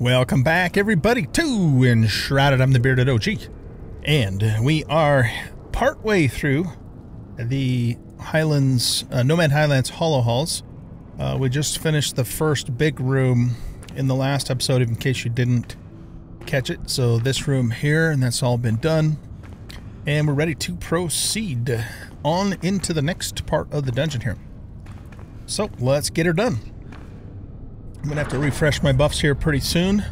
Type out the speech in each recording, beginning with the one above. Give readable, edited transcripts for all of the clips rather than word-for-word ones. Welcome back, everybody, to Enshrouded. I'm the Bearded OG, and we are partway through the Highlands, Nomad Highlands Hollow Halls. We just finished the first big room in the last episode, in case you didn't catch it. So this room here, and that's all been done. And we're ready to proceed on into the next part of the dungeon here. So let's get her done. I'm gonna have to refresh my buffs here pretty soon.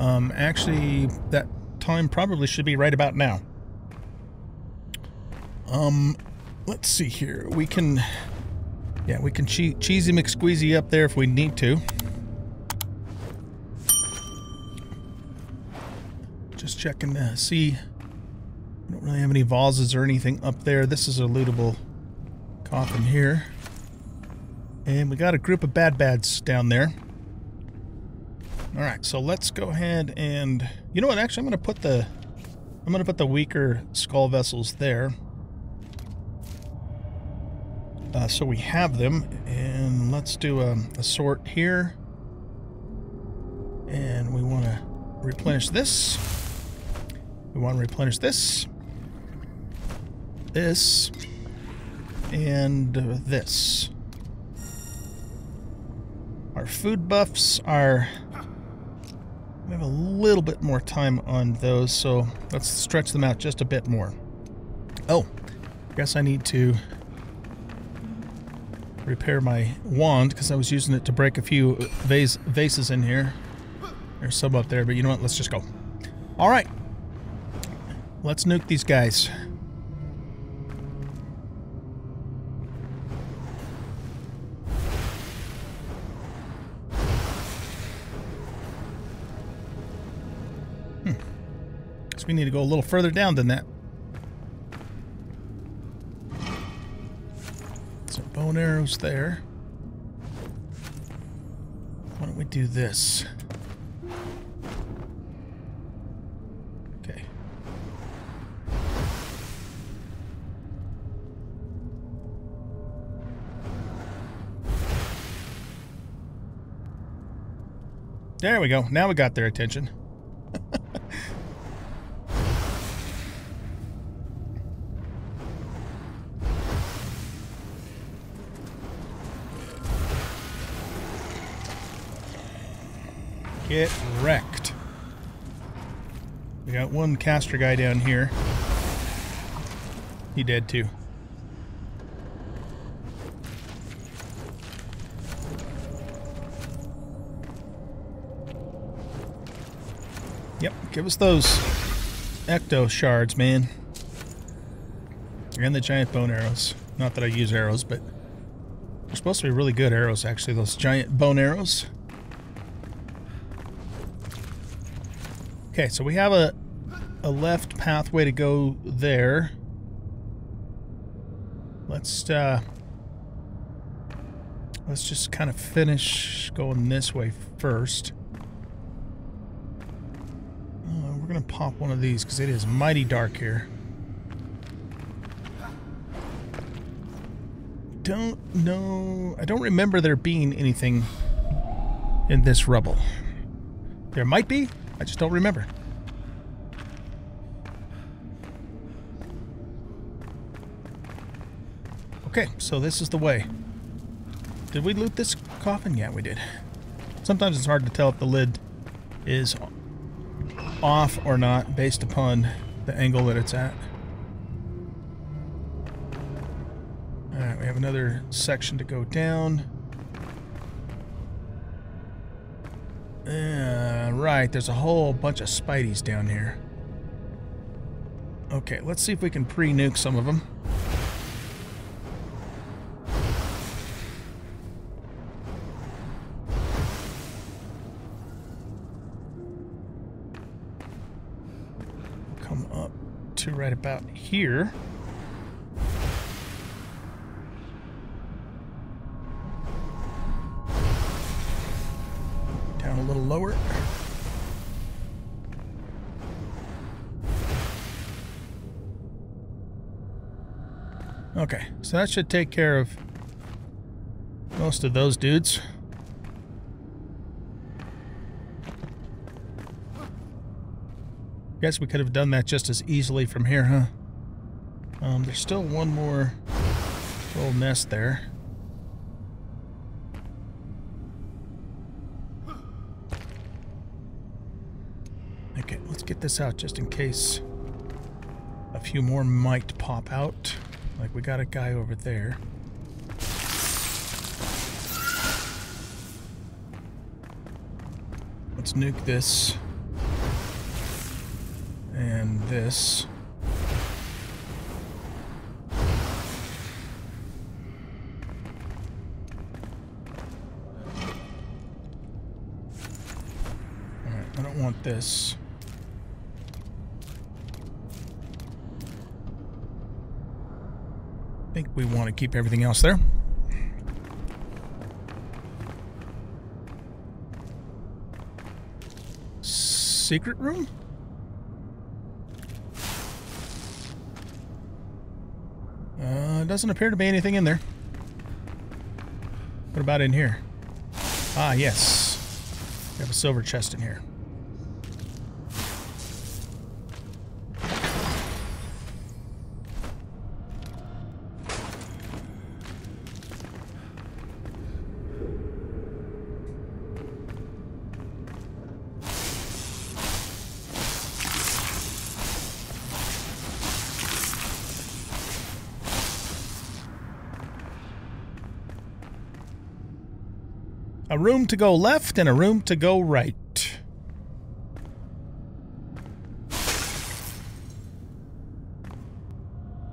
Actually, that time probably should be right about now. Let's see here. We can, yeah, we can cheesy McSqueezy up there if we need to. Just checking to see. I don't really have any vases or anything up there. This is a lootable coffin here. And we got a group of bad bads down there. All right, so let's go ahead and, you know what? Actually, I'm gonna put the weaker skull vessels there, so we have them. And let's do a sort here. And we want to replenish this. We want to replenish this. This. And this. Our food buffs are, we have a little bit more time on those, so let's stretch them out just a bit more. Oh, I guess I need to repair my wand, because I was using it to break a few vases in here. There's some up there, but you know what, let's just go. All right, let's nuke these guys. We need to go a little further down than that. Some bow and arrows there. Why don't we do this? Okay. There we go. Now we got their attention. Get wrecked. We got one caster guy down here. He dead too. Yep, give us those ecto shards, man. And the giant bone arrows. Not that I use arrows, but they're supposed to be really good arrows, actually, those giant bone arrows. Okay, so we have a left pathway to go there. Let's just kind of finish going this way first. We're gonna pop one of these because it is mighty dark here. Don't know. I don't remember there being anything in this rubble. There might be. I just don't remember. Okay, so this is the way. Did we loot this coffin? Yeah, we did. Sometimes it's hard to tell if the lid is off or not based upon the angle that it's at. All right, we have another section to go down. Right, there's a whole bunch of spideys down here. Okay, let's see if we can pre-nuke some of them. Come up to right about here. Down a little lower. Okay, so that should take care of most of those dudes. Guess we could have done that just as easily from here, huh? There's still one more little nest there. Okay, let's get this out just in case a few more might pop out. Like, we got a guy over there. Let's nuke this. And this. Alright, I don't want this. I think we want to keep everything else there. Secret room? Doesn't appear to be anything in there. What about in here? Ah, yes. We have a silver chest in here. A room to go left and a room to go right.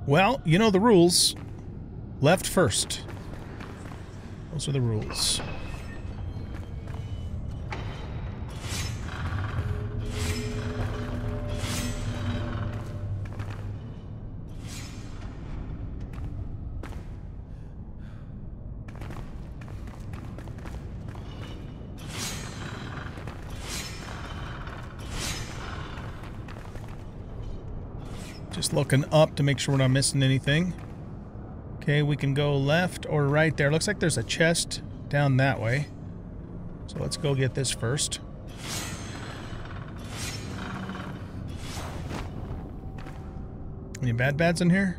Well, you know the rules. Left first. Those are the rules. Just looking up to make sure we're not missing anything. Okay, we can go left or right there. Looks like there's a chest down that way. So let's go get this first. Any bad bads in here?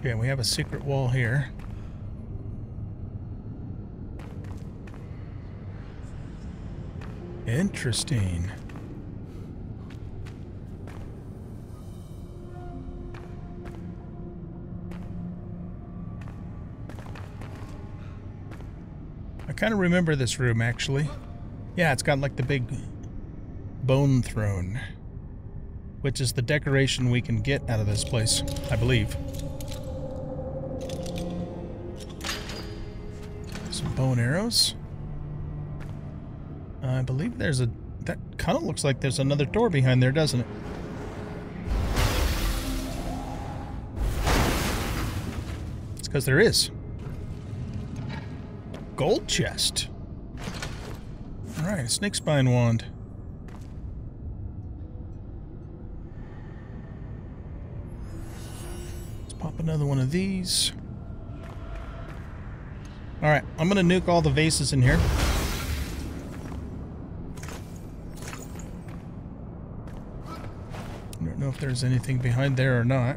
Okay, we have a secret wall here. Interesting. I kind of remember this room, actually. Yeah, it's got like the big bone throne, which is the decoration we can get out of this place, I believe. Some bone arrows. I believe there's a... that kind of looks like there's another door behind there, doesn't it? It's because there is. Gold chest. Alright, a snake spine wand. Let's pop another one of these. Alright, I'm gonna nuke all the vases in here. I don't know if there's anything behind there or not.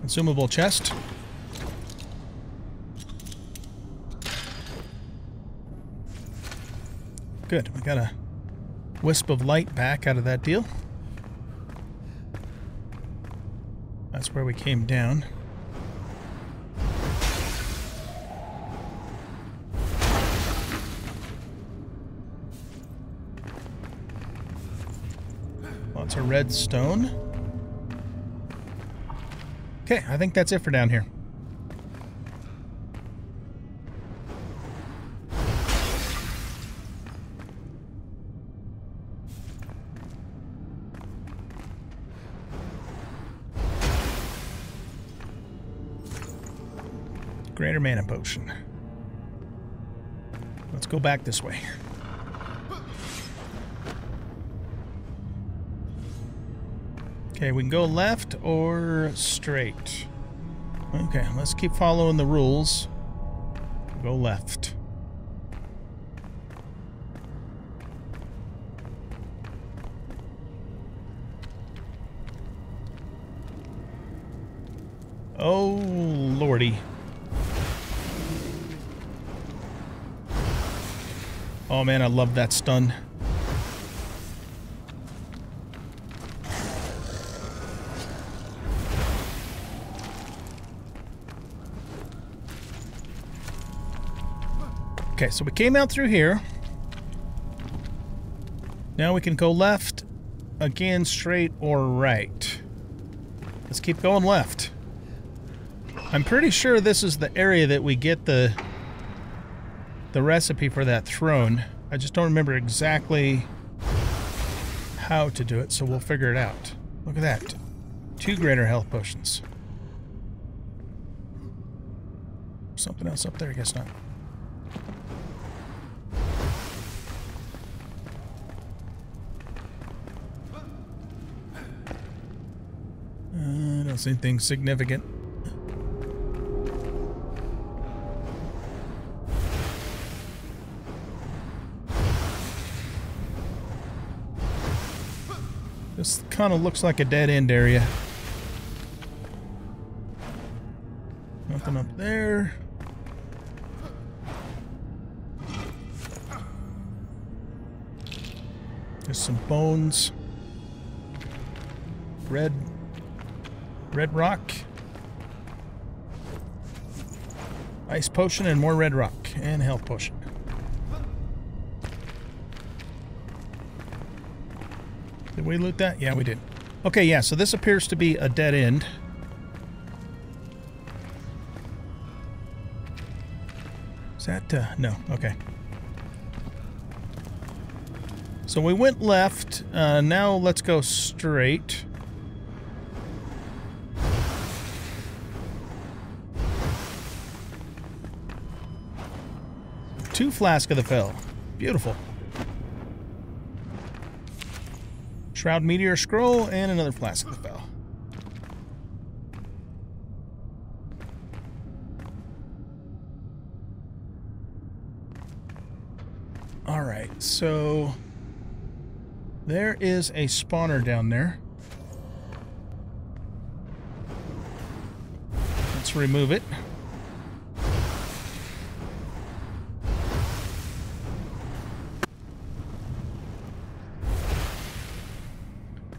Consumable chest. Good, we got a wisp of light back out of that deal. That's where we came down. Lots of redstone. Okay, I think that's it for down here. Greater mana potion. Let's go back this way. Okay, we can go left or straight. Okay, let's keep following the rules. Go left. Oh, lordy. Oh man, I love that stun. Okay, so we came out through here. Now we can go left, again straight, or right. Let's keep going left. I'm pretty sure this is the area that we get the recipe for that throne. I just don't remember exactly how to do it, so we'll figure it out. Look at that. 2 greater health potions. Something else up there? I guess not. I don't see anything significant. This kind of looks like a dead-end area. Nothing up there. There's some bones. Red rock, ice potion, and more red rock, and health potion. Did we loot that? Yeah, we did. Okay, yeah, so this appears to be a dead end. Is that, no, okay. So we went left, now let's go straight. Two flask of the fell. Beautiful. Shroud meteor scroll and another flask of the fell. Alright, so there is a spawner down there. Let's remove it.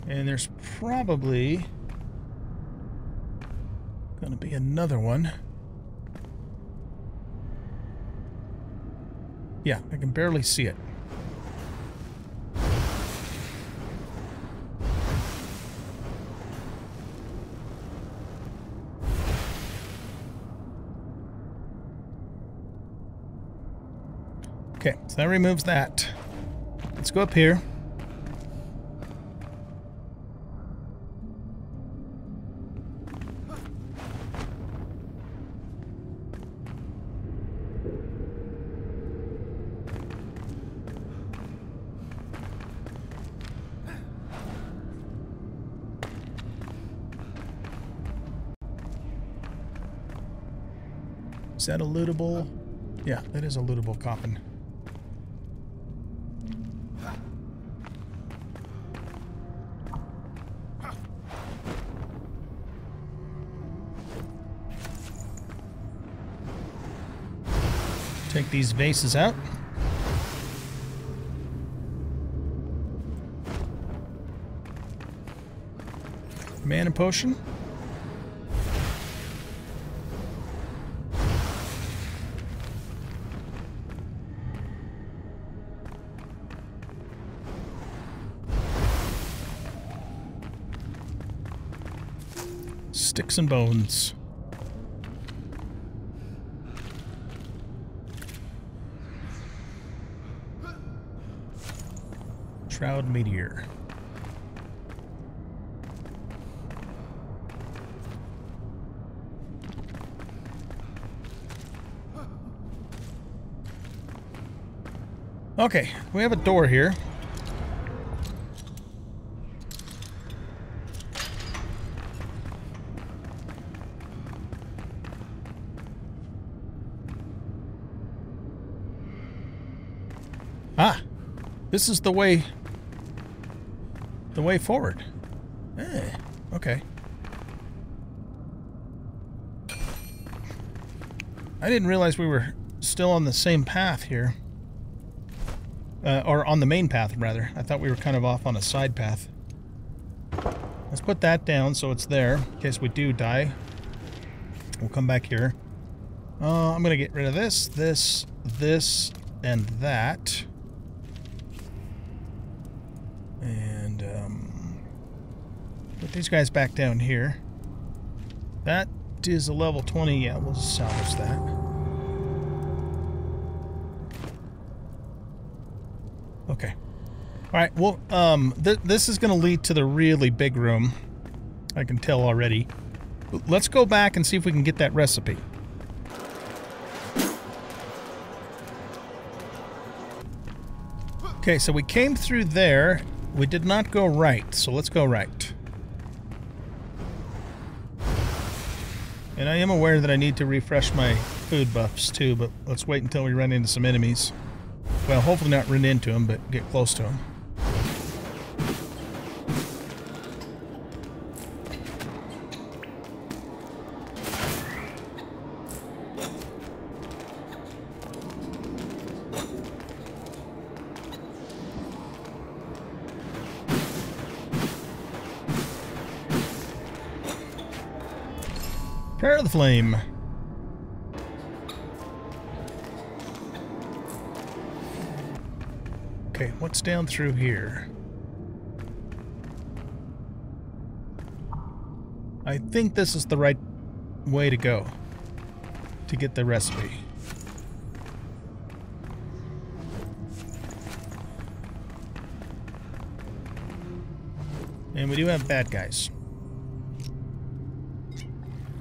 And there's probably going to be another one. Yeah, I can barely see it. Okay, so that removes that. Let's go up here. Is that a lootable? Yeah, that is a lootable coffin. Take these vases out. Mana potion. Sticks and bones. Shroud meteor. Okay, we have a door here. Ah, this is the way forward. Eh, okay. I didn't realize we were still on the same path here. Or on the main path, rather. I thought we were kind of off on a side path. Let's put that down so it's there, in case we do die. We'll come back here. I'm going to get rid of this, this, and that. And, put these guys back down here. That is a level 20. Yeah, we'll salvage that. Okay. Alright, well, this is going to lead to the really big room. I can tell already. Let's go back and see if we can get that recipe. Okay, so we came through there. We did not go right, so let's go right. And I am aware that I need to refresh my food buffs too, but let's wait until we run into some enemies. Well, hopefully not run into them, but get close to them. Prayer of the Flame. Okay, what's down through here? I think this is the right way to go to get the recipe. And we do have bad guys.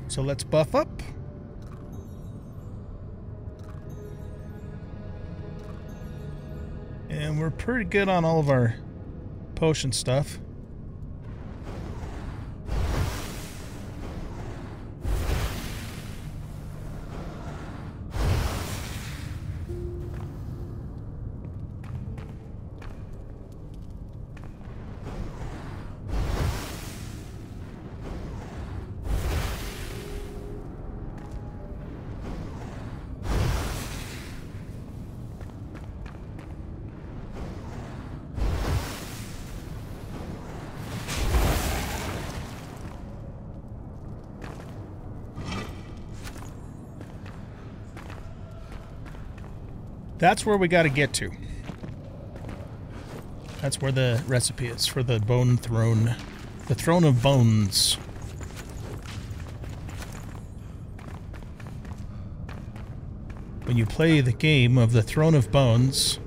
So let's buff up. And we're pretty good on all of our potion stuff. That's where we got to get to. That's where the recipe is for the Bone Throne. The Throne of Bones. When you play the game of the Throne of Bones,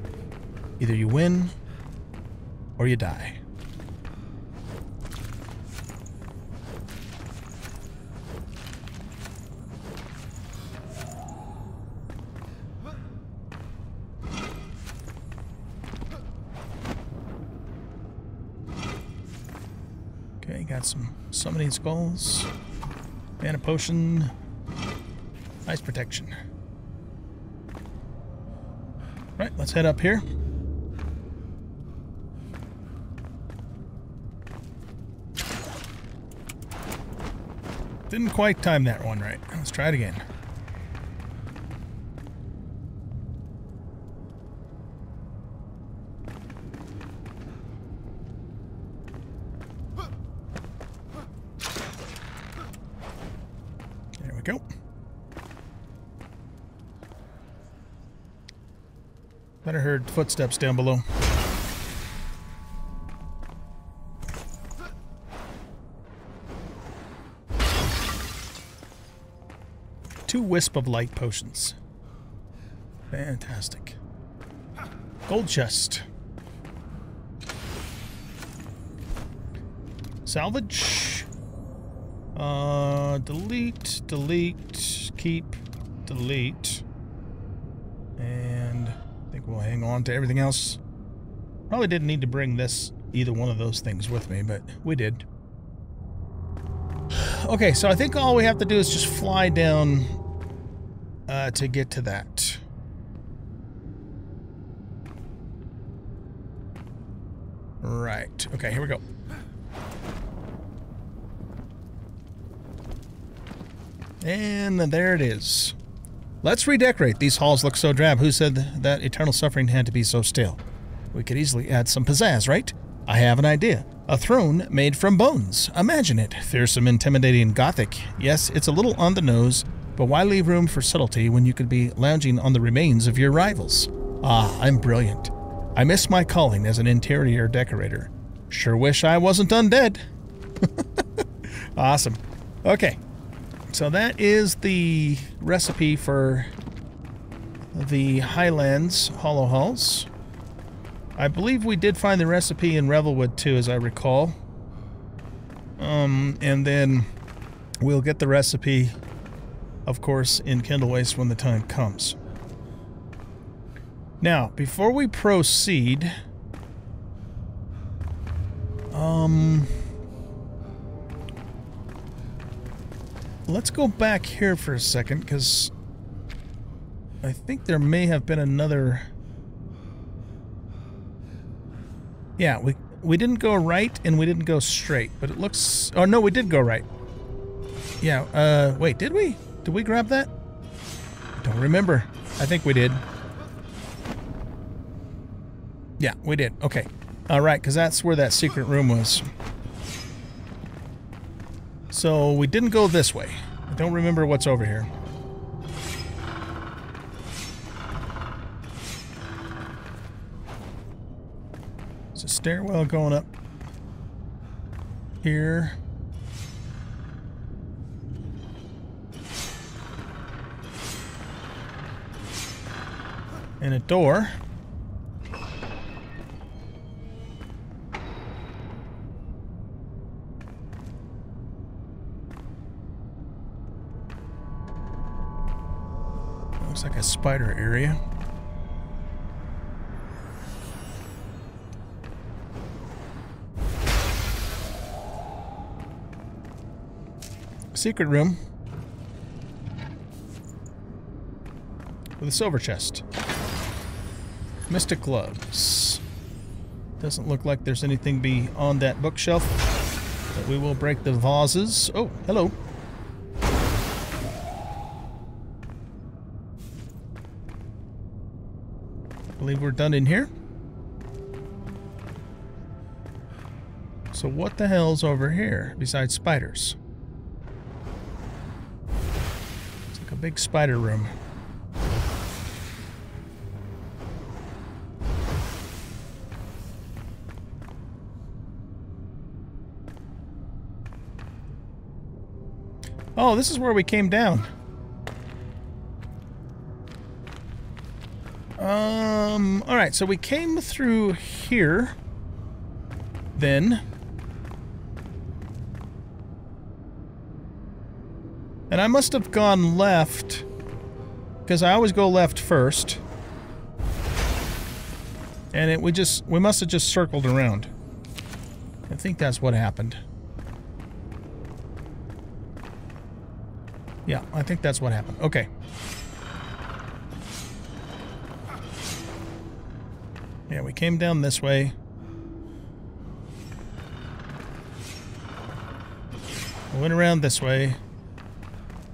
either you win or you die. Some summoning skulls, and a potion, ice protection. Right, let's head up here. Didn't quite time that one right. Let's try it again. Might have heard footsteps down below. Two wisp of light potions. Fantastic. Gold chest. Salvage. Delete, delete, keep, delete. And I think we'll hang on to everything else. Probably didn't need to bring this, either one of those things with me, but we did. Okay, so I think all we have to do is just fly down to get to that. Right. Okay, here we go. And there it is. Let's redecorate. These halls look so drab. Who said that eternal suffering had to be so still? We could easily add some pizzazz, right? I have an idea. A throne made from bones. Imagine it. Fearsome, intimidating, gothic. Yes, it's a little on the nose, but why leave room for subtlety when you could be lounging on the remains of your rivals? Ah, I'm brilliant. I miss my calling as an interior decorator. Sure wish I wasn't undead. Awesome. Okay. So that is the recipe for the Highlands Hollow Halls. I believe we did find the recipe in Revelwood too, as I recall. And then we'll get the recipe, of course, in Kindled Waste when the time comes. Now, before we proceed, let's go back here for a second, because I think there may have been another... Yeah, we didn't go right and we didn't go straight, but it looks... Oh, no, we did go right. Yeah, wait, did we? Did we grab that? I don't remember. I think we did. Yeah, we did. Okay. All right, because that's where that secret room was. So we didn't go this way. I don't remember what's over here. It's a stairwell going up here. And a door. Looks like a spider area. Secret room. With a silver chest. Mystic gloves. Doesn't look like there's anything beyond that bookshelf. But we will break the vases. Oh, hello. I believe we're done in here. So what the hell's over here besides spiders? It's like a big spider room. Oh, this is where we came down. All right, so we came through here, then. And I must have gone left, because I always go left first. And we must have just circled around. I think that's what happened. Yeah, I think that's what happened. Okay. Yeah, we came down this way. We went around this way.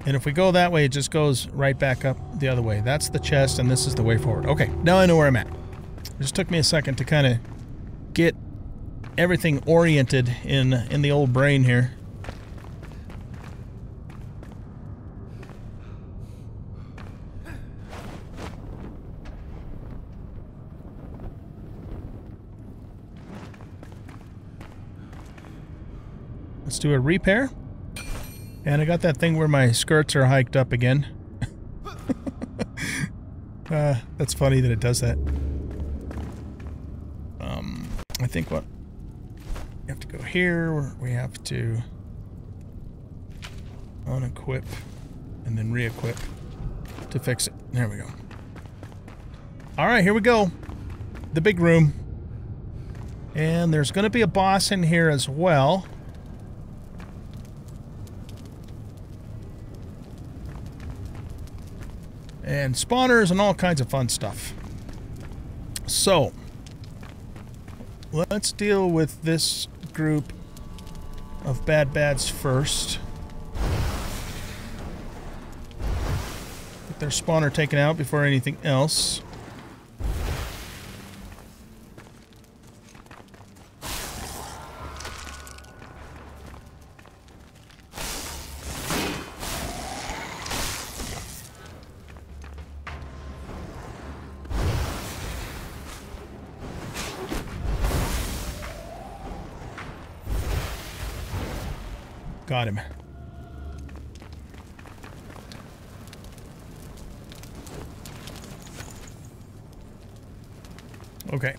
And if we go that way, it just goes right back up the other way. That's the chest, and this is the way forward. Okay, now I know where I'm at. It just took me a second to kind of get everything oriented in the old brain here. Let's do a repair. And I got that thing where my skirts are hiked up again. That's funny that it does that. I think what... We have to go here. We have to... unequip. And then re-equip. To fix it. There we go. Alright, here we go. The big room. And there's going to be a boss in here as well. And spawners and all kinds of fun stuff. So, let's deal with this group of bad bads first. Get their spawner taken out before anything else. Got him. Okay.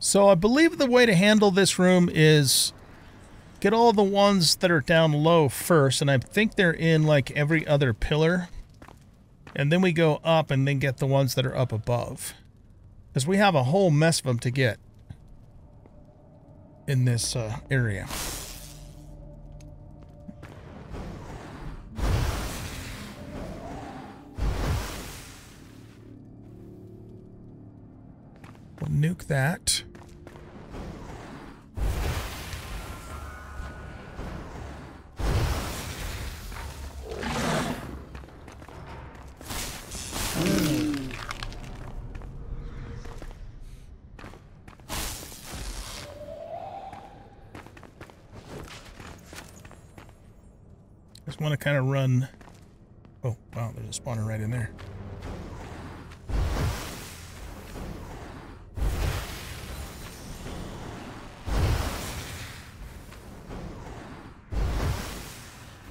So I believe the way to handle this room is get all the ones that are down low first, and I think they're in like every other pillar. And then we go up and then get the ones that are up above. Because we have a whole mess of them to get in this area. We'll nuke that. Want to kind of run. Oh, wow, there's a spawner right in there.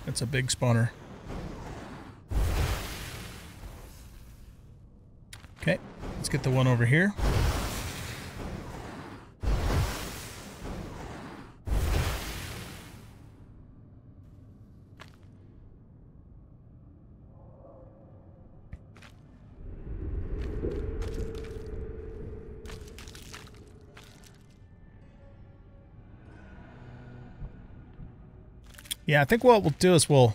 That's a big spawner. Okay, let's get the one over here. Yeah, I think what we'll do is we'll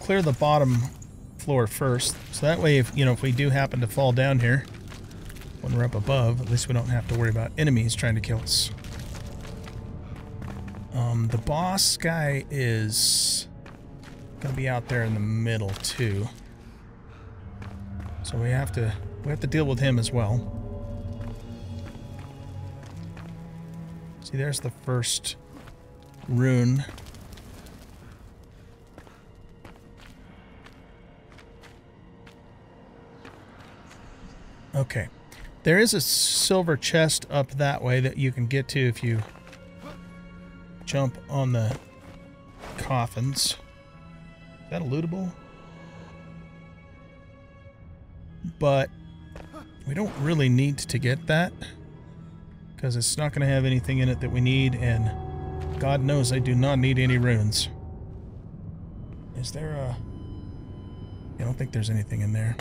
clear the bottom floor first, so that way if, you know, if we do happen to fall down here when we're up above, at least we don't have to worry about enemies trying to kill us. The boss guy is gonna be out there in the middle too, so we have to deal with him as well. See, there's the first rune. Okay. There is a silver chest up that way that you can get to if you jump on the coffins. Is that a lootable? But we don't really need to get that, because it's not going to have anything in it that we need, and God knows I do not need any runes. Is there a... I don't think there's anything in there.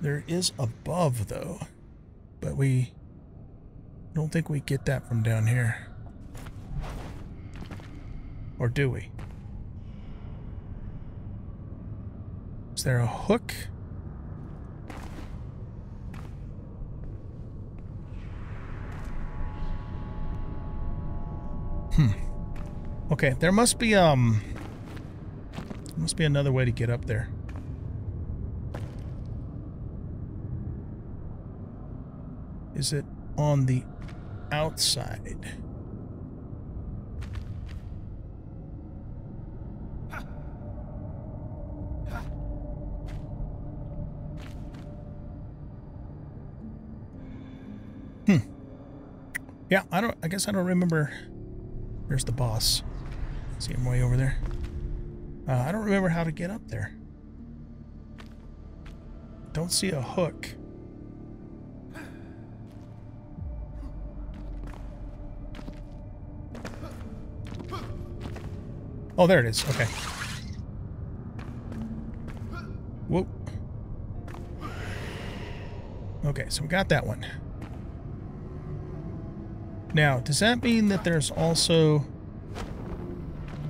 There is above, though. But we... don't think we get that from down here. Or do we? Is there a hook? Okay, there must be another way to get up there. Is it on the outside? Yeah, I guess I don't remember. There's the boss. See him way over there. I don't remember how to get up there. Don't see a hook. Oh, there it is. Okay. Whoop. Okay, so we got that one. Now, does that mean that there's also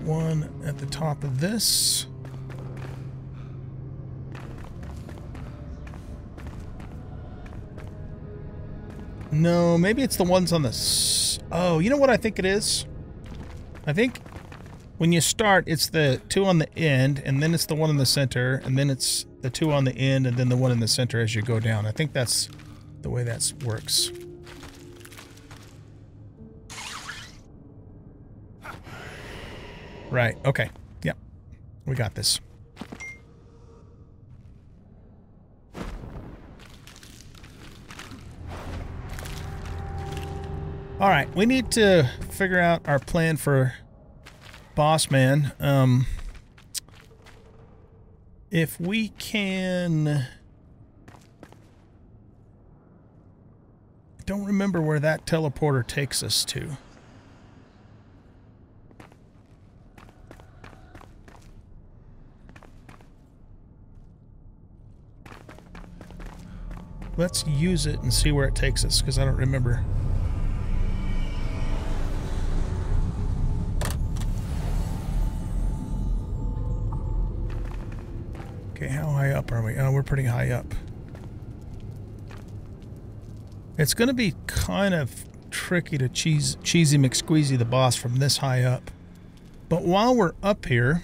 one at the top of this? No, maybe it's the ones on the... Oh, you know what I think it is? I think when you start, it's the two on the end, and then it's the one in the center, and then it's the two on the end, and then the one in the center as you go down. I think that's the way that works. Right, okay. Yep. We got this. All right, we need to figure out our plan for boss man. If we can... I don't remember where that teleporter takes us to. Let's use it and see where it takes us, because I don't remember. Okay, how high up are we? Oh, we're pretty high up. It's going to be kind of tricky to cheesy McSqueezy the boss from this high up. But while we're up here,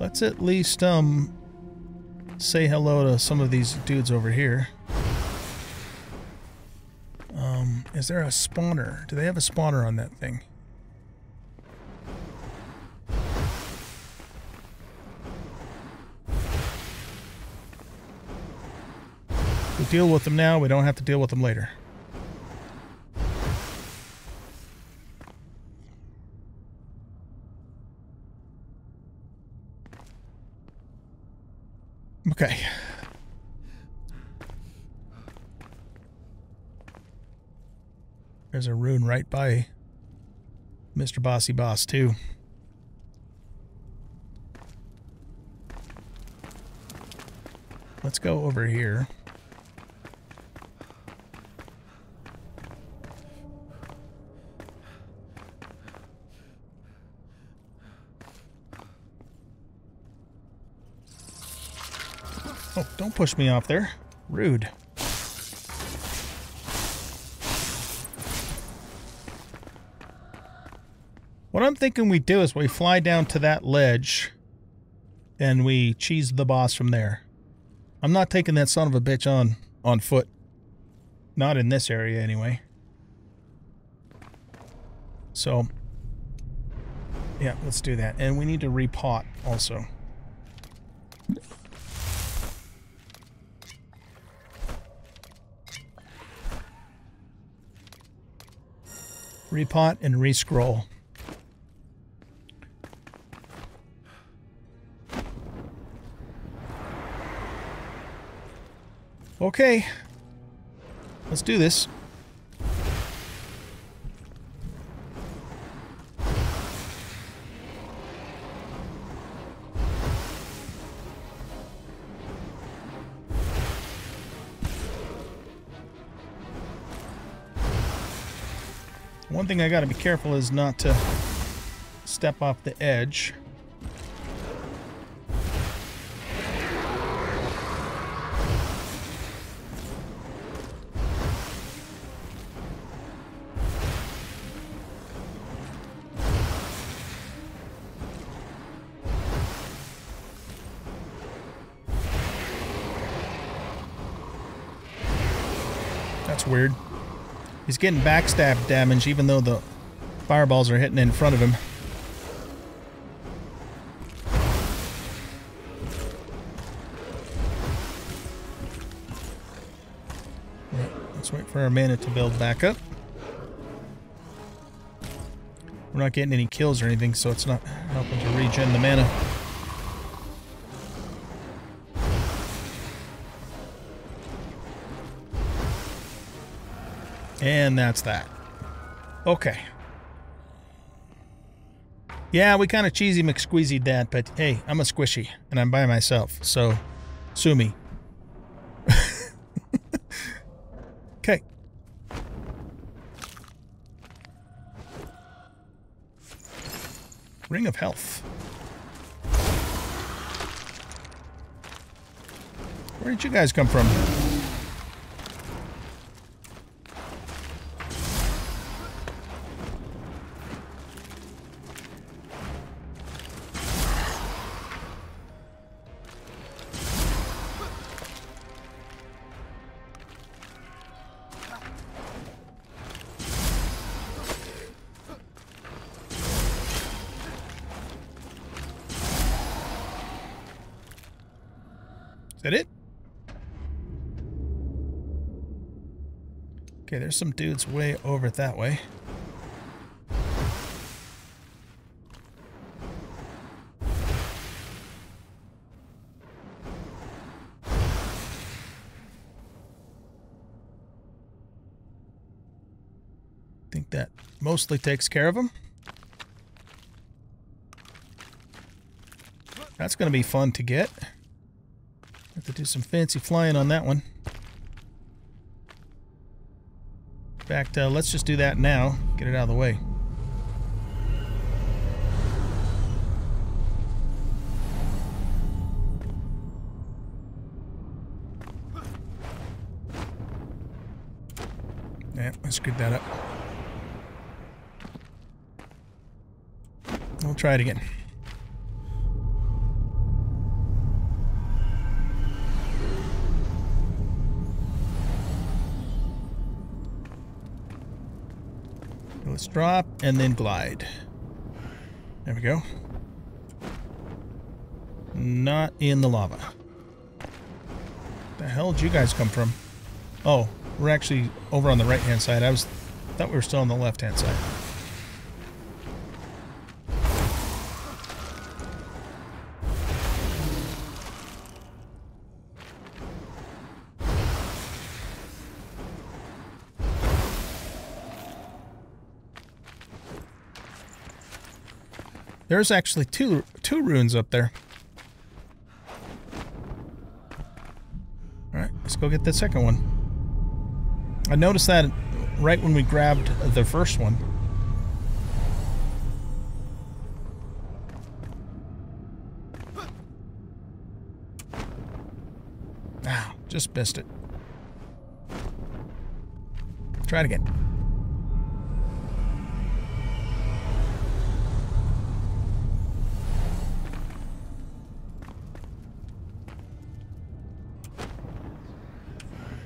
let's at least say hello to some of these dudes over here. Is there a spawner? Do they have a spawner on that thing? Deal with them now, we don't have to deal with them later. Okay. There's a rune right by Mr. Bossy Boss, too. Let's go over here. Oh, don't push me off there. Rude. What I'm thinking we do is we fly down to that ledge and we cheese the boss from there. I'm not taking that son of a bitch on foot. Not in this area anyway. So, yeah, let's do that. And we need to repot also. Repot and rescroll. Okay. Let's do this. One thing I gotta be careful is not to step off the edge. That's weird. He's getting backstab damage, even though the fireballs are hitting in front of him. Right, let's wait for our mana to build back up. We're not getting any kills or anything, so it's not helping to regen the mana. And that's that. Okay. Yeah, we kind of cheesy McSqueezy'd that, but hey, I'm a squishy, and I'm by myself, so sue me. Okay. Ring of Health. Where did you guys come from? Is that it? Okay, there's some dudes way over that way. Think that mostly takes care of them. That's going to be fun to get. Have to do some fancy flying on that one. In fact, let's just do that now. Get it out of the way. Yeah, I screwed that up. We'll try it again. Let's drop and then glide. There we go. Not in the lava. Where the hell did you guys come from? Oh, we're actually over on the right-hand side. I thought we were still on the left-hand side. There's actually two runes up there. All right, let's go get the second one. I noticed that right when we grabbed the first one. Ah, just missed it. Try it again.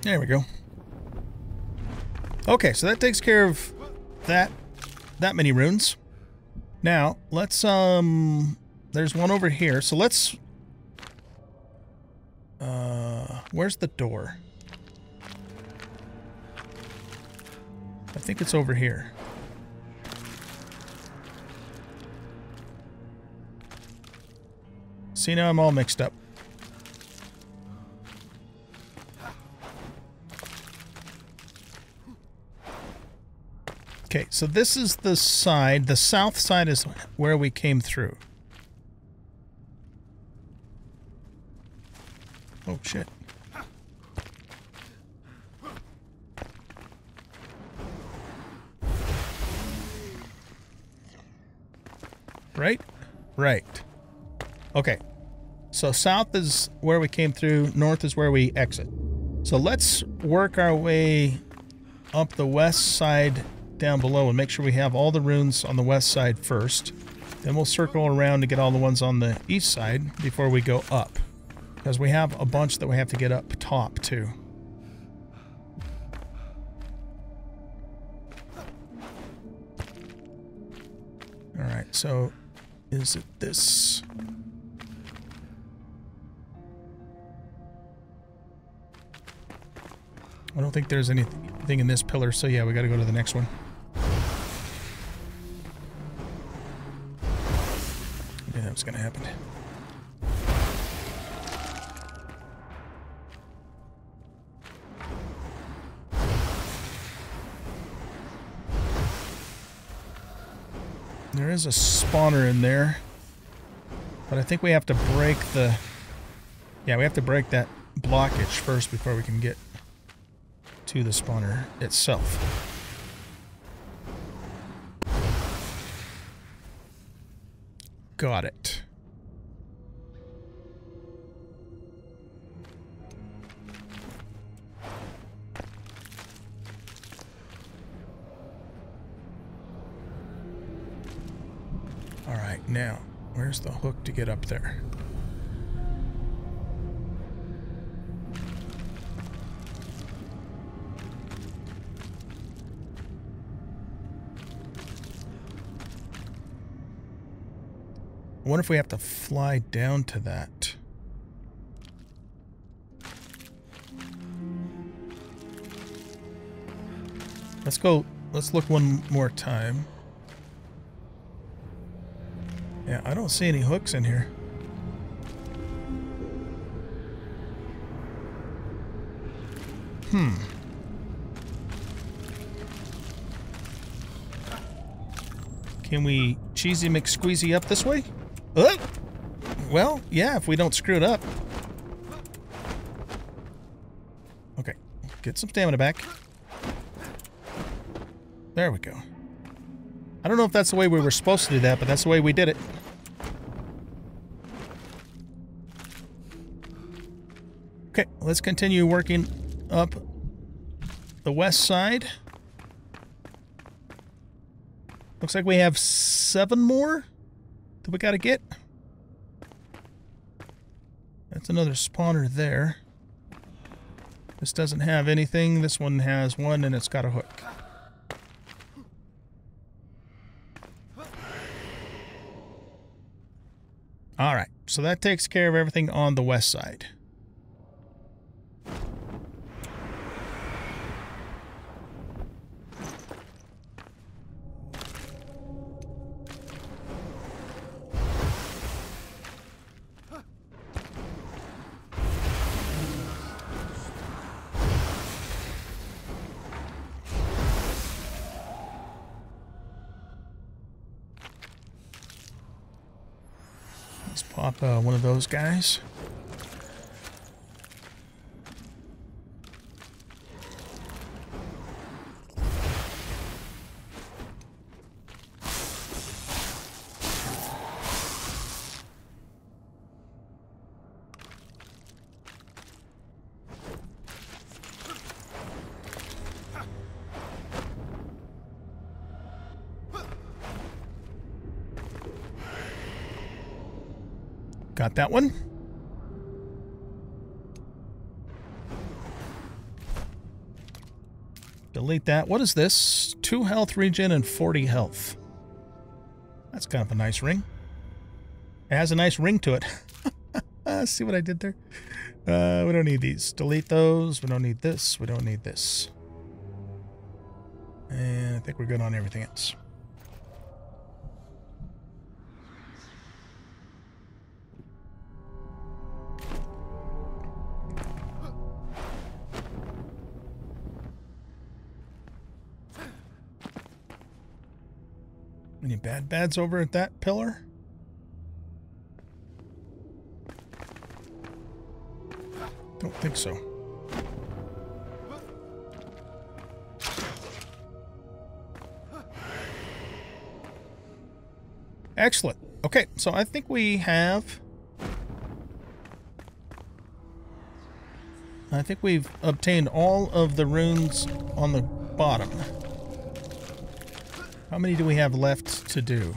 There we go. Okay, so that takes care of that many runes. Now, let's there's one over here. So let's where's the door? I think it's over here. See, now I'm all mixed up. Okay, so this is the side. The south side is where we came through. Oh, shit. Right? Right. Okay. So south is where we came through. North is where we exit. So let's work our way up the west side down below and make sure we have all the runes on the west side first. Then we'll circle around to get all the ones on the east side before we go up, because we have a bunch that we have to get up top too. All right, so is it this? I don't think there's anything in this pillar, so yeah, we gotta go to the next one. Yeah, that was gonna happen. There is a spawner in there, but I think we have to break the... Yeah, we have to break that blockage first before we can get to the spawner itself. Got it. All right, now, where's the hook to get up there? I wonder if we have to fly down to that. Let's go. Let's look one more time. Yeah, I don't see any hooks in here. Hmm. Can we cheesy McSqueezy up this way? Well, yeah, if we don't screw it up. Okay, get some stamina back. There we go. I don't know if that's the way we were supposed to do that, but that's the way we did it. Okay, let's continue working up the west side. Looks like we have 7 more that we gotta get. That's another spawner there. This doesn't have anything. This one has one, and it's got a hook. Alright, so that takes care of everything on the west side. Pop one of those guys. Got that one. Delete that. What is this? 2 health regen and 40 health. That's kind of a nice ring. It has a nice ring to it. See what I did there? We don't need these. Delete those. We don't need this. We don't need this. And I think we're good on everything else. Any bad bads over at that pillar? Don't think so. Excellent. Okay, so I think we have... I think we've obtained all of the runes on the bottom. How many do we have left to do?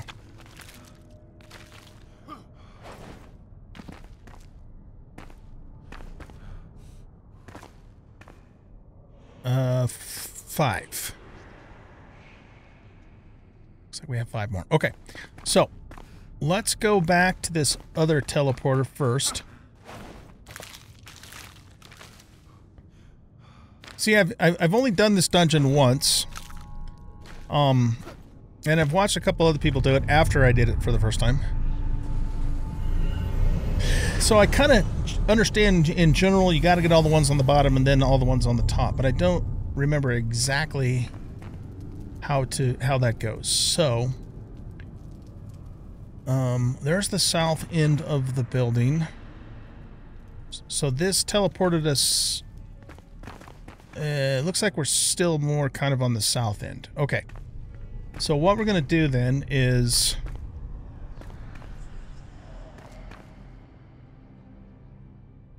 Five. Looks like we have 5 more. Okay, so let's go back to this other teleporter first. See, I've only done this dungeon once. And I've watched a couple other people do it after I did it for the first time. So I kind of understand in general you got to get all the ones on the bottom and then all the ones on the top, but I don't remember exactly how that goes. So there's the south end of the building. So this teleported us. It looks like we're still more kind of on the south end. Okay. So what we're going to do then is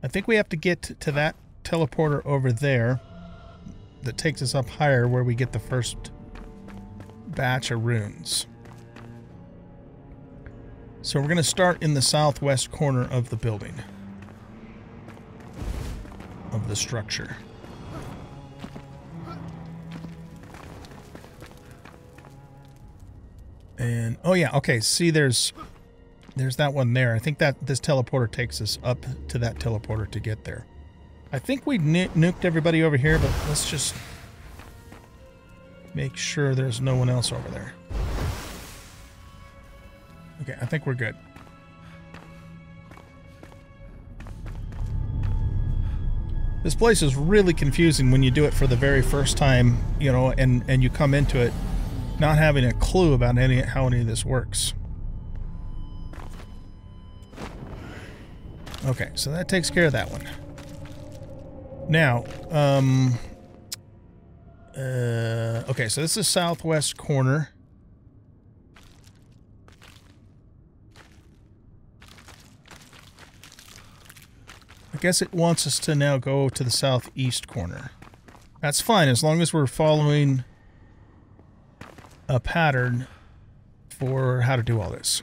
I think we have to get to that teleporter over there that takes us up higher where we get the first batch of runes. So we're going to start in the southwest corner of the building, of the structure. And, oh yeah, okay, see there's that one there. I think that this teleporter takes us up to that teleporter to get there. I think we nuked everybody over here, but let's just Make sure there's no one else over there. Okay, I think we're good. This place is really confusing when you do it for the very first time, you know, and you come into it not having a clue about how any of this works. Okay, so that takes care of that one. Now, okay, so this is southwest corner. I guess it wants us to now go to the southeast corner. That's fine, as long as we're following a pattern for how to do all this.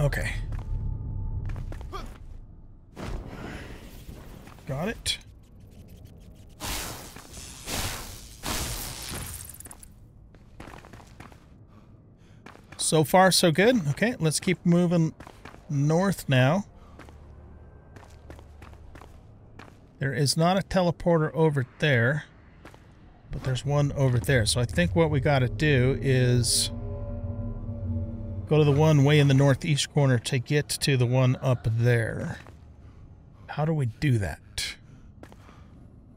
Okay. Got it. So far, so good. Okay, let's keep moving north now. There is not a teleporter over there, but there's one over there. So I think what we got to do is go to the one way in the northeast corner to get to the one up there. How do we do that?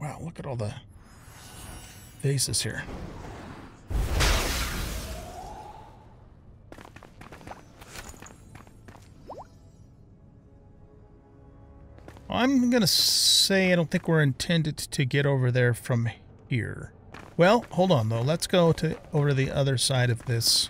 Wow, look at all the faces here. I'm going to say I don't think we're intended to get over there from here. Well, hold on, though. Let's go to over to the other side of this.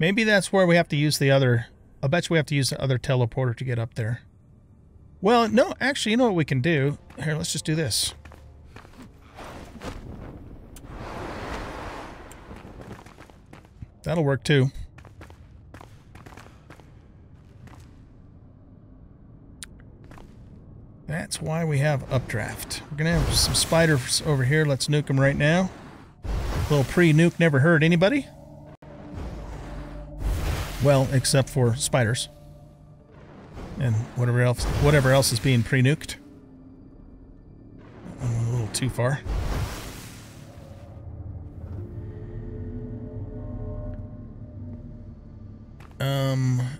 Maybe that's where we have to use the other... I bet you we have to use the other teleporter to get up there. Well, no, actually, you know what we can do? Here, let's just do this. That'll work too. That's why we have updraft. We're gonna have some spiders over here. Let's nuke them right now. A little pre-nuke never hurt anybody. Well, except for spiders and whatever else is being pre-nuked. A little too far.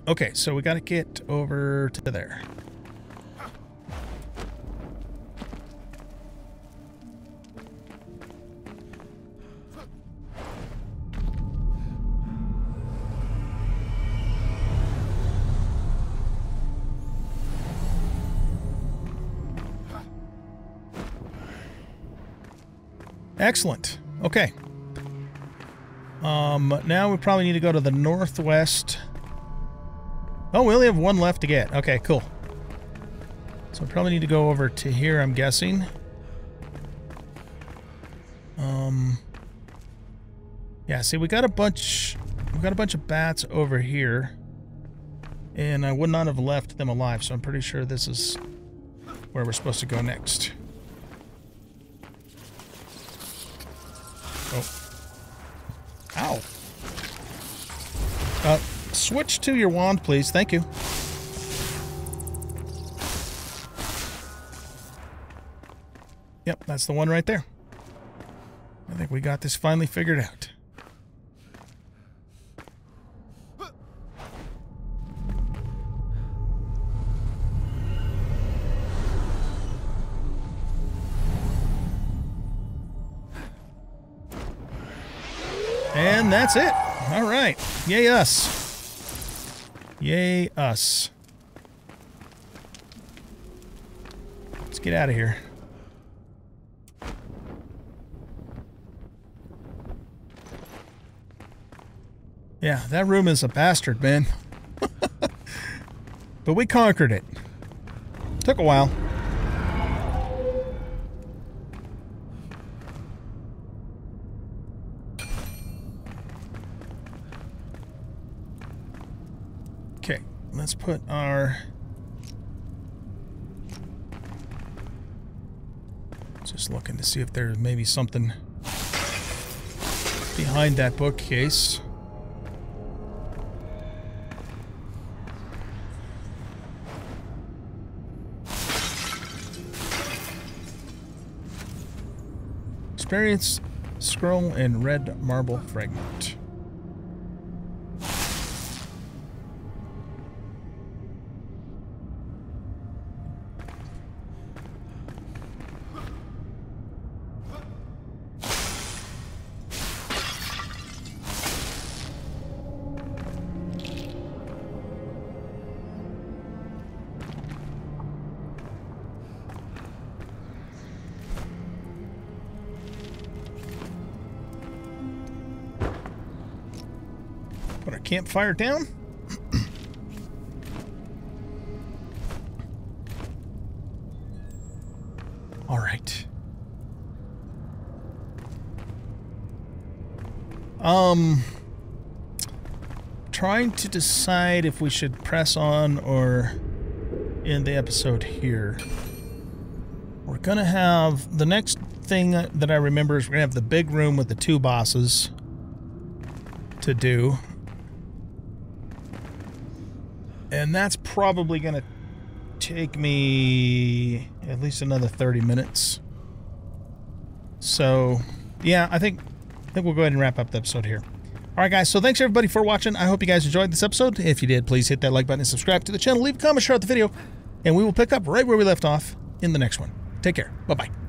Okay, so we gotta get over to there. Excellent. Okay. Now we probably need to go to the northwest. Oh, we only have one left to get. Okay, cool. So we probably need to go over to here, I'm guessing. Yeah, see, we got a bunch of bats over here. And I would not have left them alive, so I'm pretty sure this is where we're supposed to go next. Oh. Ow. Switch to your wand, please. Thank you. Yep, that's the one right there. I think we got this finally figured out. And that's it. All right. Yay us. Yay us. Let's get out of here. Yeah, that room is a bastard, man. But we conquered it. Took a while. Let's put our Just looking to see if there's maybe something behind that bookcase. Experience scroll and red marble fragment. Campfire down. All right. Trying to decide if we should press on or end the episode here. We're gonna have the next thing that I remember is we're gonna have the big room with the two bosses to do. And that's probably going to take me at least another 30 minutes. So, yeah, I think we'll go ahead and wrap up the episode here. All right, guys, so thanks, everybody, for watching. I hope you guys enjoyed this episode. If you did, please hit that like button and subscribe to the channel. Leave a comment, share out the video, and we will pick up right where we left off in the next one. Take care. Bye-bye.